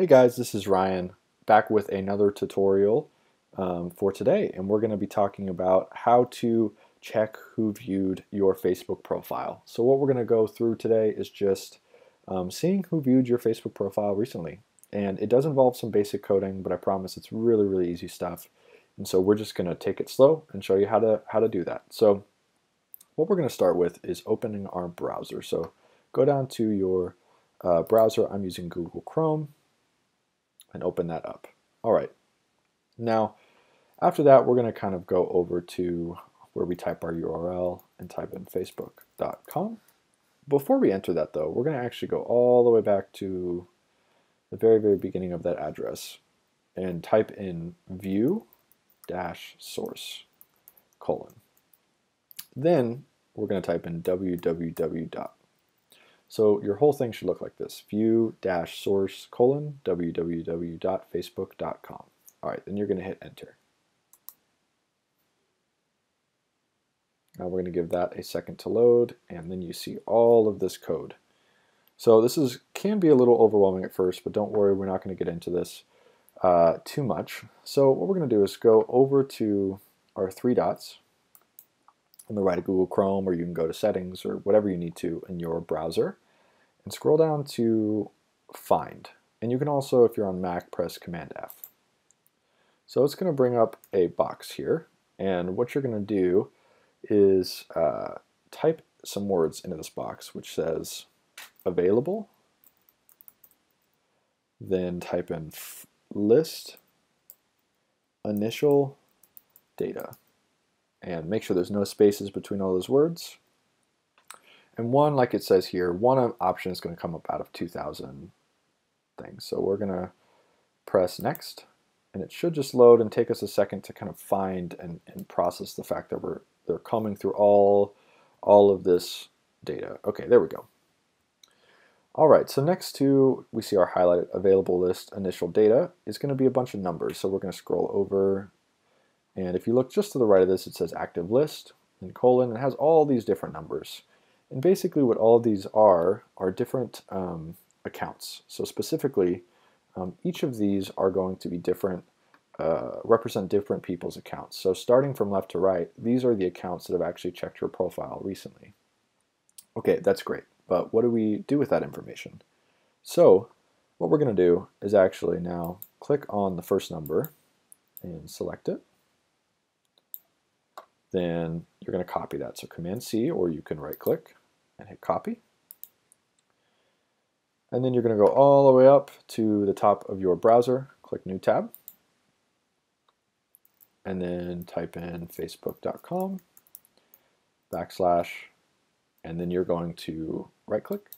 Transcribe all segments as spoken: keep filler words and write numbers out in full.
Hey guys, this is Ryan, back with another tutorial um, for today, and we're going to be talking about how to check who viewed your Facebook profile. So what we're going to go through today is just um, seeing who viewed your Facebook profile recently, and it does involve some basic coding, but I promise it's really really easy stuff, and so we're just going to take it slow and show you how to how to do that. So what we're going to start with is opening our browser. So go down to your uh, browser. I'm using Google Chrome, and open that up. All right. Now, after that, we're going to kind of go over to where we type our U R L and type in facebook dot com. Before we enter that, though, we're going to actually go all the way back to the very, very beginning of that address and type in view-source colon. Then we're going to type in www. So your whole thing should look like this: view-source colon www dot facebook dot com. All right, then you're going to hit enter. Now we're going to give that a second to load, and then you see all of this code. So this is can be a little overwhelming at first, but don't worry, we're not going to get into this uh, too much. So what we're going to do is go over to our three dots on the right of Google Chrome, or you can go to settings or whatever you need to in your browser, and scroll down to find. And you can also, if you're on Mac, press Command F. So it's going to bring up a box here, and what you're going to do is uh, type some words into this box, which says available, then type in list initial data. And make sure there's no spaces between all those words. And one, like it says here, one option is going to come up out of two thousand things. So we're going to press next, and it should just load and take us a second to kind of find and, and process the fact that we're they're combing through all all of this data. Okay, there we go. All right, so next to we see our highlighted available list initial data is going to be a bunch of numbers. So we're going to scroll over. And if you look just to the right of this, it says active list and colon, and it has all these different numbers. And basically what all these are are different um, accounts. So specifically, um, each of these are going to be different, uh, represent different people's accounts. So starting from left to right, these are the accounts that have actually checked your profile recently. Okay, that's great. But what do we do with that information? So what we're going to do is actually now click on the first number and select it. Then you're going to copy that. So Command C, or you can right click and hit copy. And then you're going to go all the way up to the top of your browser, click New Tab, and then type in facebook dot com backslash, and then you're going to right click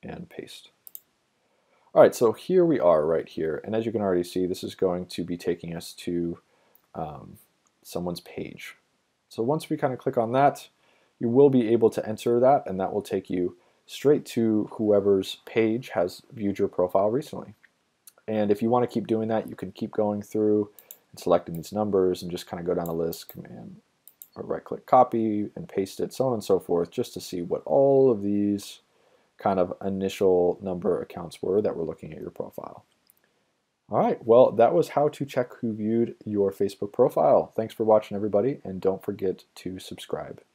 and paste. All right, so here we are right here. And as you can already see, this is going to be taking us to um, someone's page. So once we kind of click on that, you will be able to enter that, and that will take you straight to whoever's page has viewed your profile recently. And if you want to keep doing that, you can keep going through and selecting these numbers and just kind of go down the list, command or right click copy and paste it, so on and so forth, just to see what all of these kind of initial number accounts were that were looking at your profile. All right, well, that was how to check who viewed your Facebook profile. Thanks for watching, everybody, and don't forget to subscribe.